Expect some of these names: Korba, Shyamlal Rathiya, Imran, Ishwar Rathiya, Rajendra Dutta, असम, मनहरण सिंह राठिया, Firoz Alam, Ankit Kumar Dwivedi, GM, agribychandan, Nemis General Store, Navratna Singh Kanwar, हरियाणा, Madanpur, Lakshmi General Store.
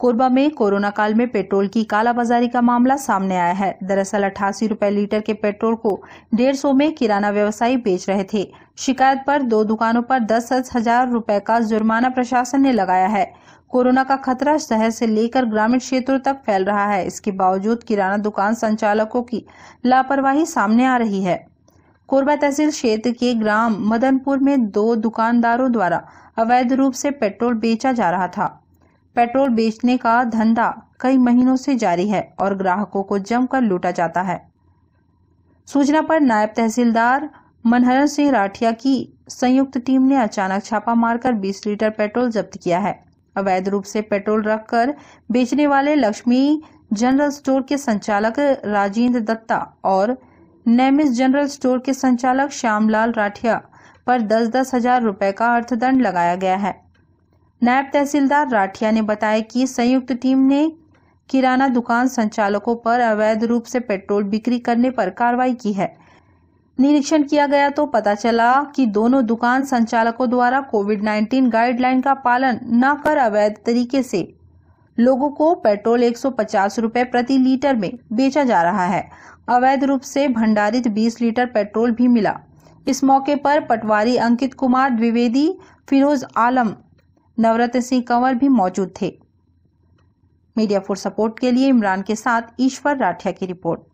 कोरबा में कोरोना काल में पेट्रोल की कालाबाजारी का मामला सामने आया है। दरअसल 88 रुपए लीटर के पेट्रोल को 150 में किराना व्यवसायी बेच रहे थे। शिकायत पर 2 दुकानों पर 10,000 रुपए का जुर्माना प्रशासन ने लगाया है। कोरोना का खतरा शहर से लेकर ग्रामीण क्षेत्रों तक फैल रहा है। इसके बावजूद किराना दुकान संचालकों की लापरवाही सामने आ रही है। कोरबा तहसील क्षेत्र के ग्राम मदनपुर में 2 दुकानदारों द्वारा अवैध रूप से पेट्रोल बेचा जा रहा था। पेट्रोल बेचने का धंधा कई महीनों से जारी है और ग्राहकों को जमकर लूटा जाता है। सूचना पर नायब तहसीलदार मनहरण सिंह राठिया की संयुक्त टीम ने अचानक छापा मारकर 20 लीटर पेट्रोल जब्त किया है। अवैध रूप से पेट्रोल रखकर बेचने वाले लक्ष्मी जनरल स्टोर के संचालक राजेंद्र दत्ता और नेमिस जनरल स्टोर के संचालक श्यामलाल राठिया पर 10,000 रुपए का अर्थदंड लगाया गया है। नायब तहसीलदार राठिया ने बताया कि संयुक्त टीम ने किराना दुकान संचालकों पर अवैध रूप से पेट्रोल बिक्री करने पर कार्रवाई की है। निरीक्षण किया गया तो पता चला कि दोनों दुकान संचालकों द्वारा कोविड-19 गाइडलाइन का पालन न कर अवैध तरीके से लोगों को पेट्रोल 150 रुपए प्रति लीटर में बेचा जा रहा है। अवैध रूप से भंडारित 20 लीटर पेट्रोल भी मिला। इस मौके पर पटवारी अंकित कुमार द्विवेदी, फिरोज आलम, नवरत्न सिंह कंवर भी मौजूद थे। मीडिया फॉर सपोर्ट के लिए इमरान के साथ ईश्वर राठिया की रिपोर्ट।